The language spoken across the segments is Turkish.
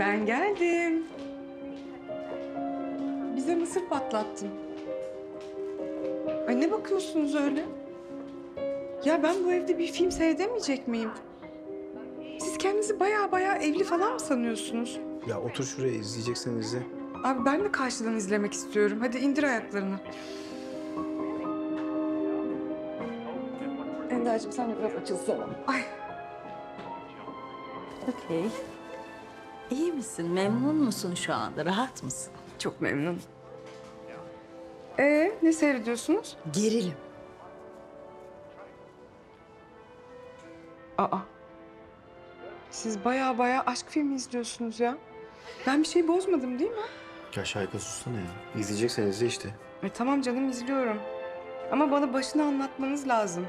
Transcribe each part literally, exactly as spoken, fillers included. Ben geldim. Bize mısır patlattın. Ay ne bakıyorsunuz öyle? Ya ben bu evde bir film seyredemeyecek miyim? Siz kendinizi bayağı bayağı evli falan mı sanıyorsunuz? Ya otur şuraya, izleyeceksen izle. Abi ben de karşıdan izlemek istiyorum. Hadi indir ayaklarını. Ender'cığım sen de biraz açılsana. Ay. Okey. İyi misin? Memnun musun şu anda? Rahat mısın? Çok memnunum. Ee, ne seyrediyorsunuz? Gerilim. Aa. Siz bayağı bayağı aşk filmi izliyorsunuz ya. Ben bir şey bozmadım değil mi? Ya Şahika sussana ya. İzleyeceksen izle işte. E tamam canım izliyorum. Ama bana başını anlatmanız lazım.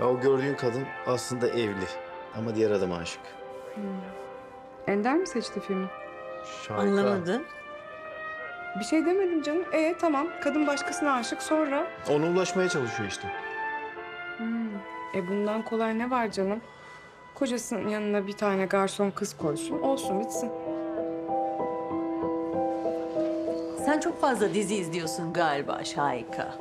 Ya o gördüğün kadın aslında evli. Ama diğer adama aşık. Hmm. Ender mi seçti filmi? Şahika. Anlamadım. Bir şey demedim canım. E tamam kadın başkasına aşık sonra. Ona ulaşmaya çalışıyor işte. Hmm. E bundan kolay ne var canım? Kocasının yanına bir tane garson kız koysun, olsun bitsin. Sen çok fazla dizi izliyorsun galiba Şahika.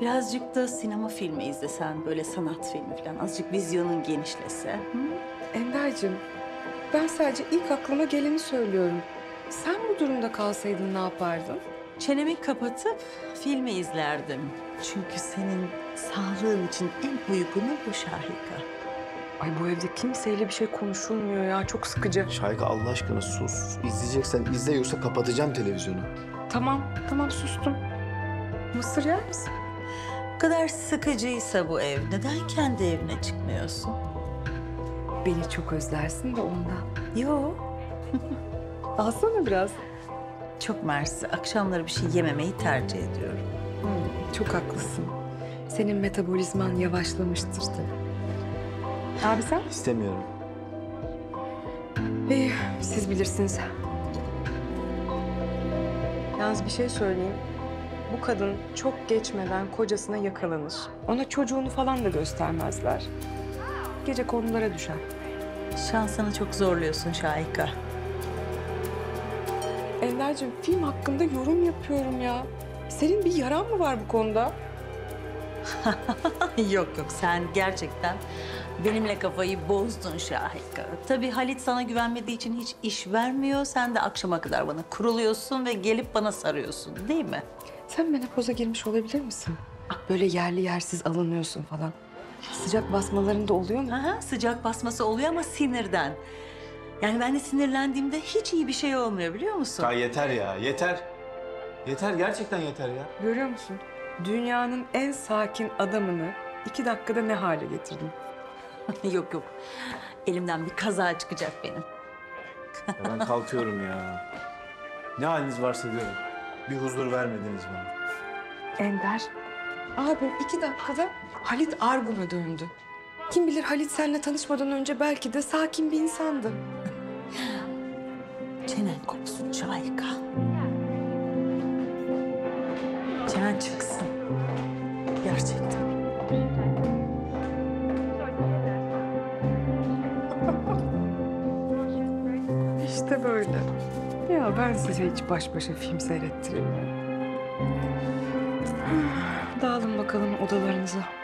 Birazcık da sinema filmi izlesen, böyle sanat filmi falan, azıcık vizyonun genişlese. Hı? Ender'cığım, ben sadece ilk aklıma geleni söylüyorum. Sen bu durumda kalsaydın ne yapardın? Çenemi kapatıp filmi izlerdim. Çünkü senin sağlığın için en uygunu bu Şahika. Ay bu evde kimseyle bir şey konuşulmuyor ya. Çok sıkıcı. Şahika Allah aşkına sus. İzleyeceksen izle yoksa kapatacağım televizyonu. Tamam, tamam sustum. Mısır yer misin? Bu kadar sıkıcıysa bu ev, neden kendi evine çıkmıyorsun? Beni çok özlersin de ondan. Yo. Alsana biraz. Çok mersi. Akşamları bir şey yememeyi tercih ediyorum. Hmm, çok haklısın. Senin metabolizman yavaşlamıştır tabii. Abi sen? İstemiyorum. İyi, siz bilirsiniz. Yalnız bir şey söyleyeyim. Bu kadın çok geçmeden kocasına yakalanır. Ona çocuğunu falan da göstermezler. Gece konulara düşer. Şansını çok zorluyorsun Şahika. Ender'cığım film hakkında yorum yapıyorum ya. Senin bir yaran mı var bu konuda? Yok yok sen gerçekten... Benimle kafayı bozdun Şahika. Tabii Halit sana güvenmediği için hiç iş vermiyor. Sen de akşama kadar bana kuruluyorsun ve gelip bana sarıyorsun değil mi? Sen menopoza girmiş olabilir misin? Böyle yerli yersiz alınıyorsun falan. Sıcak basmalarında oluyor mu? Aha, sıcak basması oluyor ama sinirden. Yani ben de sinirlendiğimde hiç iyi bir şey olmuyor biliyor musun? Ya yeter ya yeter. Yeter gerçekten yeter ya. Görüyor musun? Dünyanın en sakin adamını iki dakikada ne hale getirdim? Yok yok. Elimden bir kaza çıkacak benim. Ya ben kalkıyorum ya. Ne haliniz varsa görün. Bir huzur vermediniz bana. Ender, abi iki dakikada Halit Argun'a döndü. Kim bilir Halit seninle tanışmadan önce belki de sakin bir insandı. Çenen kopsun Şahika. Çenen çıksın. Gerçekten. İşte böyle. Ya ben size hiç baş başa film seyrettireyim. Dağılın bakalım odalarınıza.